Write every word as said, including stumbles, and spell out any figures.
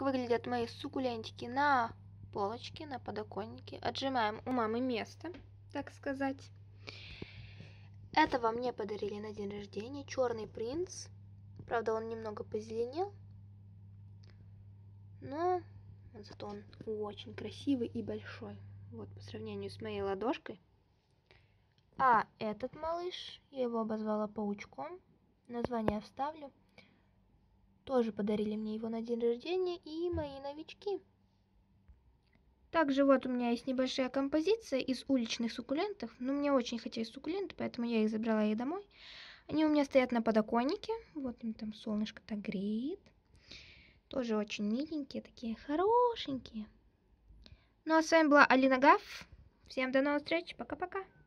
выглядят мои суккулентики на полочке, на подоконнике. Отжимаем у мамы место, так сказать. Этого мне подарили на день рождения. Черный принц. Правда, он немного позеленел. Но зато он очень красивый и большой. Вот по сравнению с моей ладошкой. А этот малыш, я его обозвала паучком. Название вставлю. Тоже подарили мне его на день рождения и мои новички. Также вот у меня есть небольшая композиция из уличных суккулентов. Но мне очень хотелось суккуленты, поэтому я их забрала и домой. Они у меня стоят на подоконнике. Вот им там солнышко так греет. Тоже очень миленькие, такие хорошенькие. Ну а с вами была Алина Гаф. Всем до новых встреч. Пока-пока.